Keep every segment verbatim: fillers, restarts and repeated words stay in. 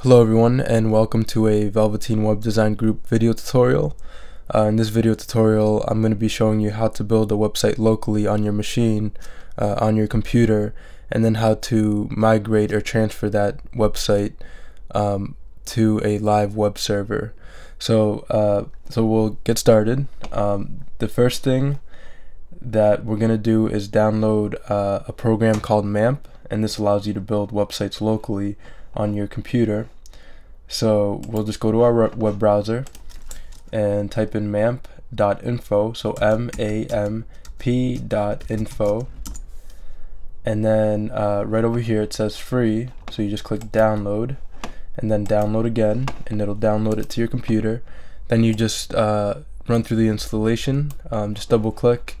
Hello everyone, and welcome to a Velveteen Web Design Group video tutorial. Uh, in this video tutorial I'm going to be showing you how to build a website locally on your machine, uh, on your computer, and then how to migrate or transfer that website um, to a live web server. So, uh, so we'll get started. Um, the first thing that we're going to do is download uh, a program called MAMP, and this allows you to build websites locally on your computer. So we'll just go to our web browser and type in mamp dot info, so M A M P dot info, and then uh, right over here it says free, so you just click download and then download again, and it'll download it to your computer. Then you just uh, run through the installation, um, just double click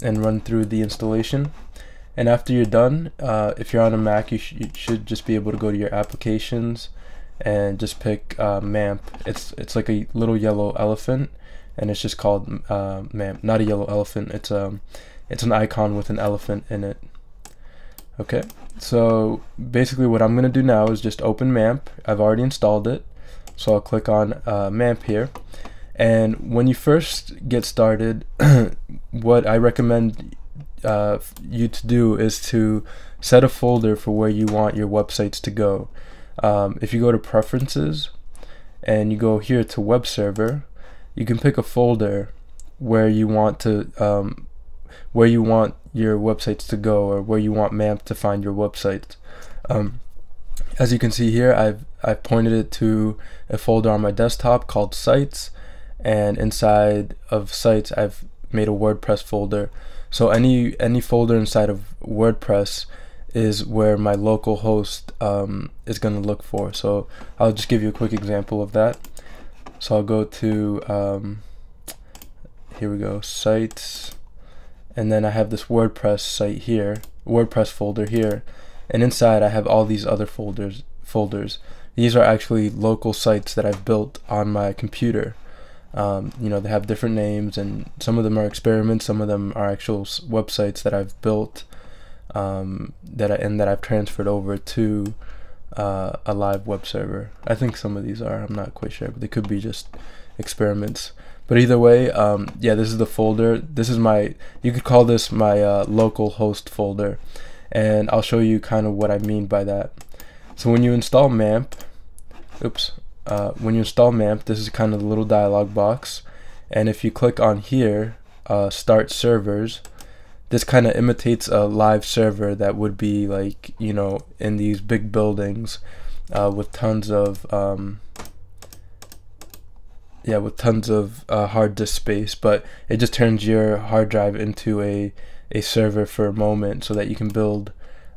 and run through the installation. And after you're done, uh, if you're on a Mac, you, sh you should just be able to go to your applications and just pick uh, MAMP. It's it's like a little yellow elephant, and it's just called uh, MAMP. Not a yellow elephant. It's um, it's an icon with an elephant in it. Okay. So basically, what I'm gonna do now is just open MAMP. I've already installed it, so I'll click on uh, MAMP here. And when you first get started, what I recommend Uh, you to do is to set a folder for where you want your websites to go. Um, if you go to preferences and you go here to web server, you can pick a folder where you want to um, where you want your websites to go, or where you want MAMP to find your website. Um, as you can see here, I've, I've pointed it to a folder on my desktop called sites, and inside of sites I've made a WordPress folder. So any any folder inside of WordPress is where my local host um, is going to look for. So I'll just give you a quick example of that. So I'll go to um, here we go, sites, and then I have this WordPress site here, WordPress folder here, and inside I have all these other folders. Folders. These are actually local sites that I've built on my computer. Um, you know, they have different names, and some of them are experiments, some of them are actual websites that I've built um, that I, and that I've transferred over to uh, a live web server. I think some of these are, I'm not quite sure, but they could be just experiments. But either way, um, yeah, this is the folder. This is my, you could call this my uh, local host folder, and I'll show you kind of what I mean by that. So when you install MAMP, oops, Uh, when you install MAMP, this is kind of the little dialog box, and if you click on here, uh, start servers, this kind of imitates a live server that would be, like, you know, in these big buildings uh, with tons of um, yeah with tons of uh, hard disk space, but it just turns your hard drive into a a server for a moment so that you can build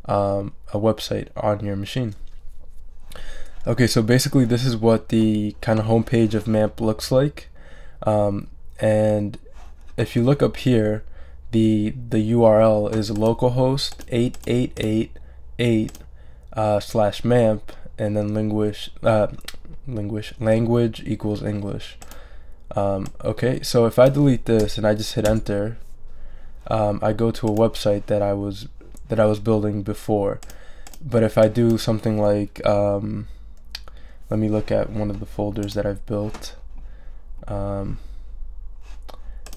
um, a website on your machine. Okay, so basically this is what the kind of homepage of MAMP looks like, um, and if you look up here, the the U R L is localhost eight eight eight eight uh, slash MAMP, and then language uh, language language equals English. Um, okay, so if I delete this and I just hit enter, um, I go to a website that I was that I was building before. But if I do something like um, let me look at one of the folders that I've built. Um,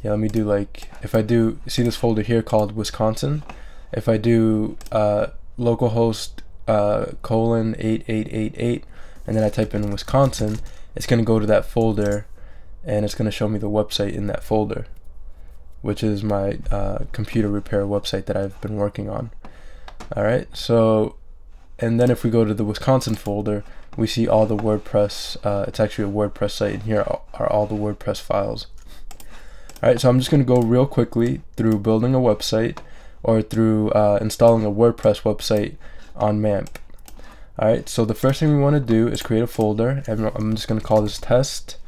yeah, let me do like, if I do, see this folder here called Wisconsin. If I do uh, localhost uh, colon eight eight eight eight, and then I type in Wisconsin, it's going to go to that folder, and it's going to show me the website in that folder, which is my uh, computer repair website that I've been working on. Alright, so, and then if we go to the Wisconsin folder, we see all the WordPress, uh, it's actually a WordPress site, and here are all the WordPress files. Alright, so I'm just going to go real quickly through building a website, or through uh, installing a WordPress website on MAMP. Alright, so the first thing we want to do is create a folder, and I'm just going to call this test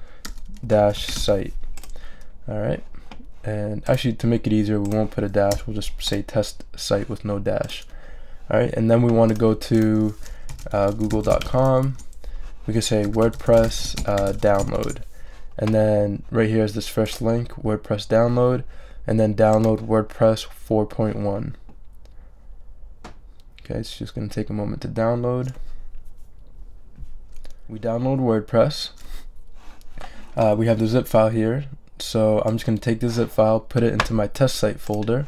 dash site. Alright, and actually to make it easier, we won't put a dash, we'll just say test site with no dash. Alright, and then we want to go to Uh, Google dot com, we can say WordPress uh, download, and then right here is this first link, WordPress download, and then download WordPress four point one. Okay, it's just going to take a moment to download. we download WordPress. Uh, we have the zip file here, so I'm just going to take the zip file, put it into my test site folder,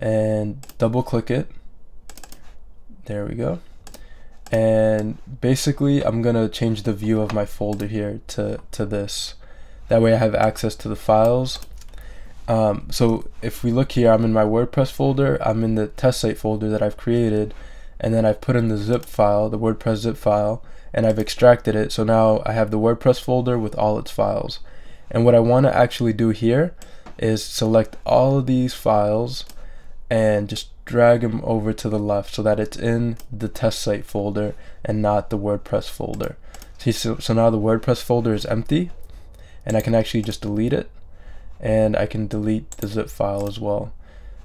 and double click it. There we go. And basically I'm going to change the view of my folder here to, to this. That way I have access to the files. Um, so if we look here, I'm in my WordPress folder, I'm in the test site folder that I've created, and then I've put in the zip file, the WordPress zip file, and I've extracted it. So now I have the WordPress folder with all its files. And what I want to actually do here is select all of these files and just drag them over to the left so that it's in the test site folder and not the WordPress folder. See, so, so now the WordPress folder is empty, and I can actually just delete it. And I can delete the zip file as well.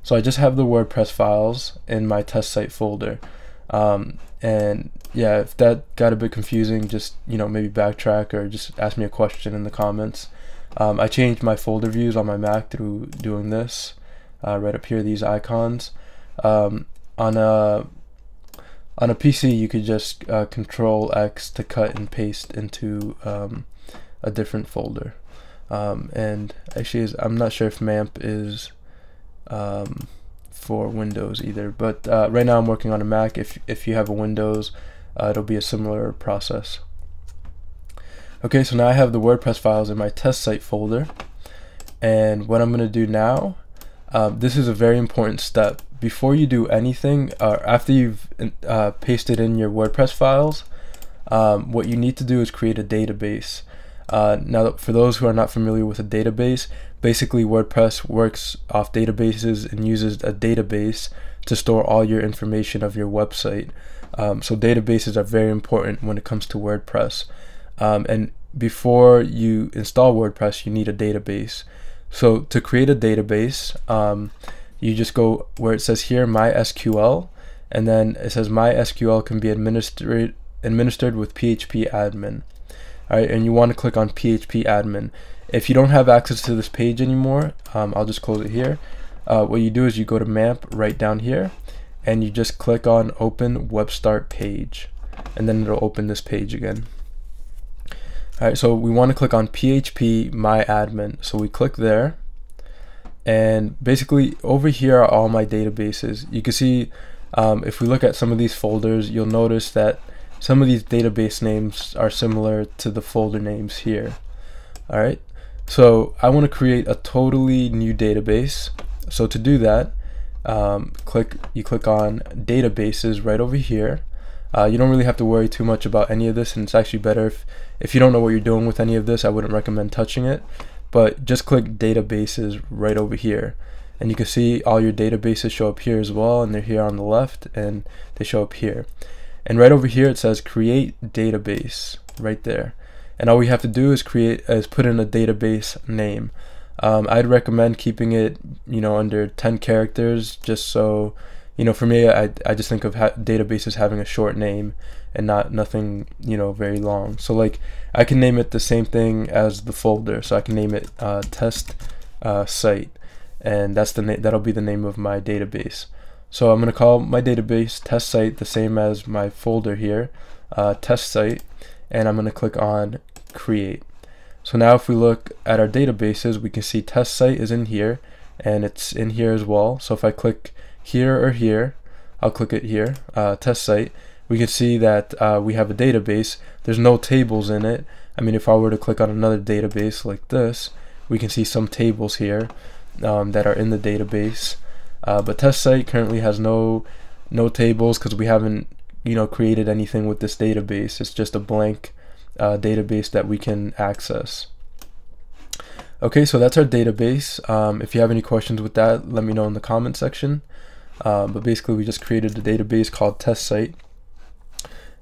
So I just have the WordPress files in my test site folder. Um, and yeah, if that got a bit confusing, just, you know, maybe backtrack or just ask me a question in the comments. Um, I changed my folder views on my Mac through doing this. Uh, right up here, these icons. Um, on a on a P C, you could just uh, Control X to cut and paste into um, a different folder. Um, and actually is, I'm not sure if MAMP is um, for Windows either, but uh, right now I'm working on a Mac. If, if you have a Windows, uh, it'll be a similar process. Okay, so now I have the WordPress files in my test site folder, and what I'm going to do now, uh, this is a very important step. Before you do anything, uh, after you've uh, pasted in your WordPress files, um, what you need to do is create a database. Uh, now, for those who are not familiar with a database, basically WordPress works off databases and uses a database to store all your information of your website. Um, so databases are very important when it comes to WordPress. Um, and before you install WordPress, you need a database. So to create a database, um, you just go where it says here, MySQL, and then it says MySQL can be administered administered with phpAdmin. All right, and you want to click on phpAdmin. If you don't have access to this page anymore, um, I'll just close it here. Uh, what you do is you go to MAMP right down here, and you just click on Open Web Start Page, and then it'll open this page again. All right, so we want to click on phpMyAdmin. So we click there, and basically over here are all my databases. You can see um, if we look at some of these folders, you'll notice that some of these database names are similar to the folder names here. All right, so I want to create a totally new database. So to do that, um, click you click on databases right over here. Uh, you don't really have to worry too much about any of this, and it's actually better if, if you don't know what you're doing with any of this, I wouldn't recommend touching it, but just click databases right over here. And you can see all your databases show up here as well, and they're here on the left, and they show up here. And right over here it says create database right there, and all we have to do is create is put in a database name. um, I'd recommend keeping it, you know, under ten characters, just so, you know, for me, I, I just think of ha databases having a short name and not nothing, you know, very long. So like I can name it the same thing as the folder, so I can name it uh, test uh, site, and that's the name that'll be the name of my database. So I'm going to call my database test site the same as my folder here, uh, test site, and I'm going to click on create. So now if we look at our databases, we can see test site is in here, and it's in here as well. So if I click here or here, I'll click it here, uh, test site, we can see that uh, we have a database. There's no tables in it. I mean, if I were to click on another database like this, we can see some tables here um, that are in the database. Uh, but test site currently has no no tables because we haven't, you know, created anything with this database. It's just a blank uh, database that we can access. Okay, so that's our database. Um, if you have any questions with that, let me know in the comment section. Uh, but basically, we just created a database called test site,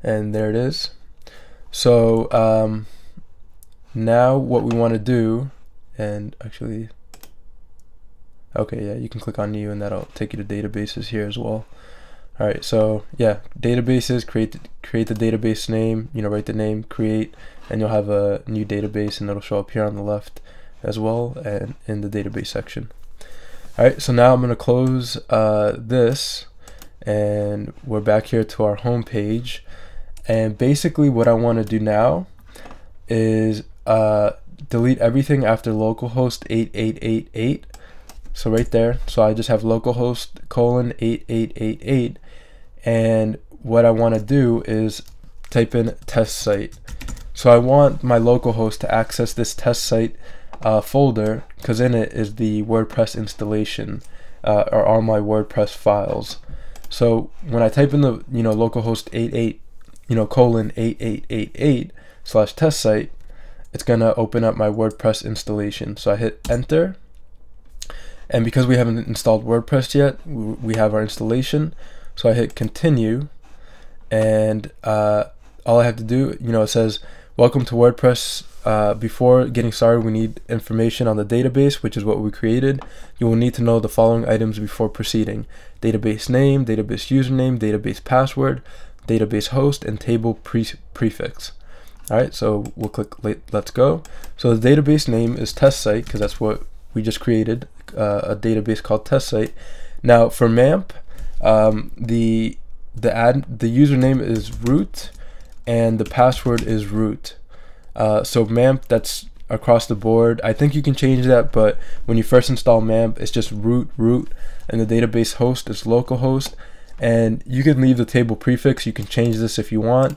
and there it is. So um, now what we want to do, and actually. Okay, yeah, you can click on new and that'll take you to databases here as well. All right, so yeah, databases, create the, create the database name, you know, write the name, create, and you'll have a new database, and it'll show up here on the left as well and in the database section. All right, so now I'm going to close uh, this, and we're back here to our home page. And basically what I want to do now is uh, delete everything after localhost eight eight eight eight. So right there. So I just have localhost colon eight eight eight eight. And what I want to do is type in test site. So I want my localhost to access this test site uh, folder, because in it is the WordPress installation uh, or all my WordPress files. So when I type in the you know localhost eight eight you know colon eight eight eight eight slash test site, it's gonna open up my WordPress installation. So I hit enter, and because we haven't installed WordPress yet, we have our installation. So I hit continue, and uh, all I have to do, you know, it says welcome to WordPress. Uh, before getting started, we need information on the database, which is what we created. You will need to know the following items before proceeding: database name, database username, database password, database host, and table pre prefix. All right, so we'll click let's go. So the database name is test site, because that's what we just created, uh, a database called test site. Now for MAMP, um, the the ad the username is root, and the password is root. Uh, so MAMP, that's across the board. I think you can change that, but when you first install MAMP, it's just root root, and the database host is localhost. And you can leave the table prefix. You can change this if you want.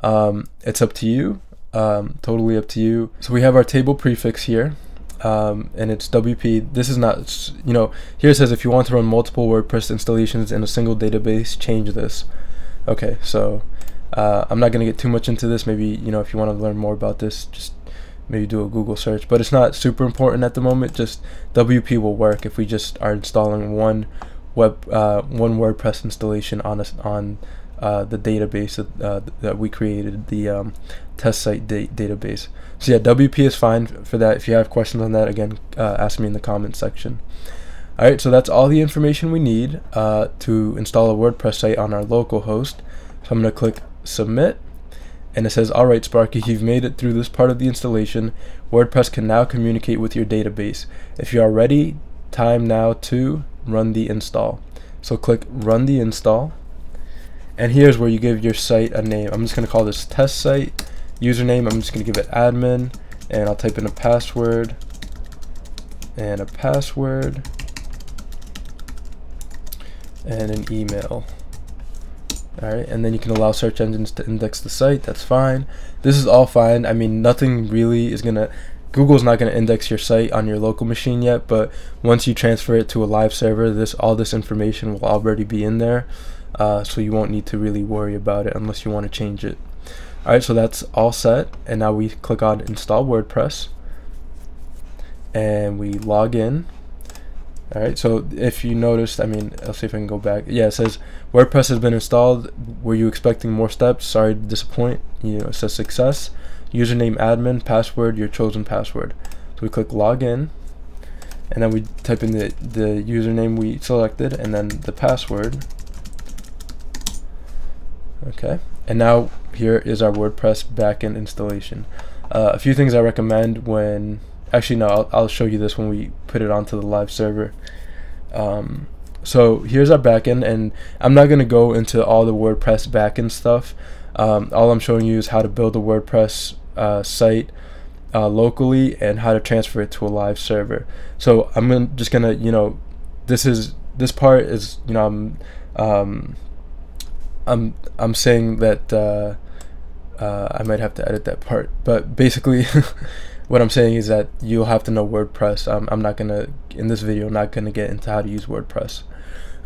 Um, it's up to you, um, totally up to you. So we have our table prefix here, um, and it's W P. This is not, you know, here it says if you want to run multiple WordPress installations in a single database, change this. Okay, so uh, I'm not gonna get too much into this. Maybe, you know, if you wanna learn more about this, just maybe do a Google search, but it's not super important at the moment. Just W P will work if we just are installing one web uh, one WordPress installation on us on uh, the database that, uh, that we created, the um, test site da database. So yeah, W P is fine for that. If you have questions on that, again, uh, ask me in the comments section. All right, so that's all the information we need uh, to install a WordPress site on our local host. So I'm going to click submit, and it says, all right, Sparky, you've made it through this part of the installation. WordPress can now communicate with your database. If you are ready, time now to run the install. So click run the install, and here's where you give your site a name. I'm just going to call this test site. Username, I'm just going to give it admin, and I'll type in a password and a password and an email. All right, and then you can allow search engines to index the site. That's fine. This is all fine. I mean, nothing really is going to, Google's not going to index your site on your local machine yet, but once you transfer it to a live server, this all this information will already be in there, uh, so you won't need to really worry about it unless you want to change it. All right, so that's all set, and now we click on Install WordPress, and we log in. All right, so if you noticed, I mean, I'll see if I can go back. Yeah, it says WordPress has been installed. Were you expecting more steps? Sorry to disappoint. You know, it says success. Username admin, password, your chosen password. So we click login, and then we type in the, the username we selected and then the password. Okay, and now here is our WordPress backend installation. Uh, a few things I recommend when, actually no, I'll, I'll show you this when we put it onto the live server. Um, so here's our backend, and I'm not gonna go into all the WordPress backend stuff. Um, all I'm showing you is how to build a WordPress uh, site uh, locally and how to transfer it to a live server. So I'm gonna, just gonna, you know, this is this part is, you know, I'm um, I'm I'm saying that uh, uh, I might have to edit that part, but basically what I'm saying is that you'll have to know WordPress. Um, I'm not gonna in this video. I'm not gonna get into how to use WordPress.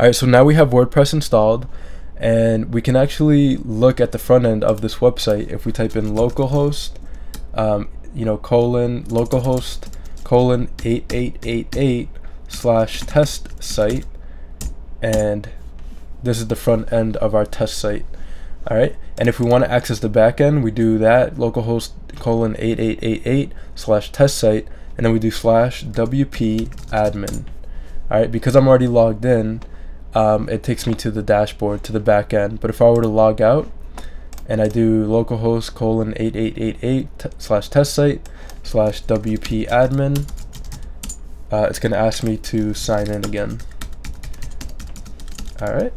All right, so now we have WordPress installed, and we can actually look at the front end of this website if we type in localhost, um, you know, colon localhost colon eight eight eight eight slash test site, and this is the front end of our test site. All right, and if we want to access the back end, we do that localhost colon eight eight eight eight slash test site, and then we do slash W P admin. All right, because I'm already logged in. Um, it takes me to the dashboard, to the back end. But if I were to log out and I do localhost colon eight eight eight eight slash test site slash W P admin, uh, it's going to ask me to sign in again. All right.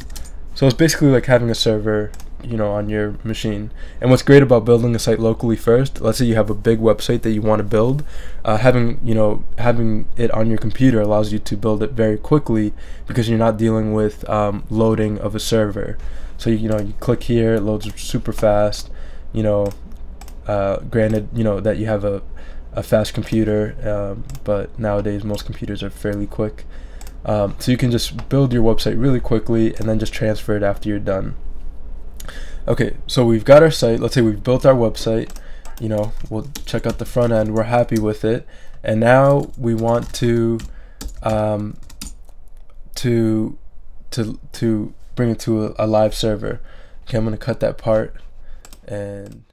So it's basically like having a server you know, on your machine. And what's great about building a site locally first, let's say you have a big website that you want to build, uh, having, you know, having it on your computer allows you to build it very quickly because you're not dealing with um, loading of a server. So, you know, you click here, it loads super fast, you know, uh, granted, you know, that you have a, a fast computer, um, but nowadays most computers are fairly quick. Um, so you can just build your website really quickly and then just transfer it after you're done. Okay, so we've got our site. Let's say we've built our website. You know, we'll check out the front end. We're happy with it, and now we want to, um, to, to, to bring it to a, a live server. Okay, I'm gonna cut that part and.